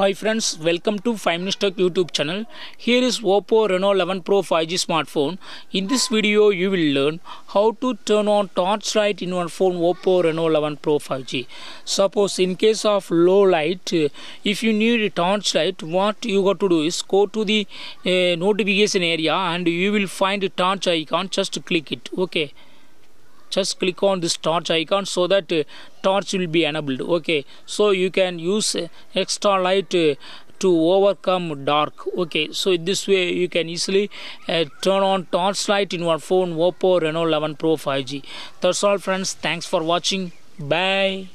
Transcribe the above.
Hi friends, welcome to 5-Minutes Tech YouTube channel. Here is Oppo Reno 11 Pro 5G smartphone. In this video you will learn how to turn on torch light in your phone Oppo Reno 11 Pro 5G. Suppose in case of low light, if you need a torch light, what you got to do is go to the notification area and you will find a torch icon. Just click it. Okay, just click on this torch icon so that torch will be enabled. Okay, so you can use extra light to overcome dark. Okay, so this way you can easily turn on torch light in your phone Oppo Reno 11 Pro 5G. That's all friends, thanks for watching. Bye.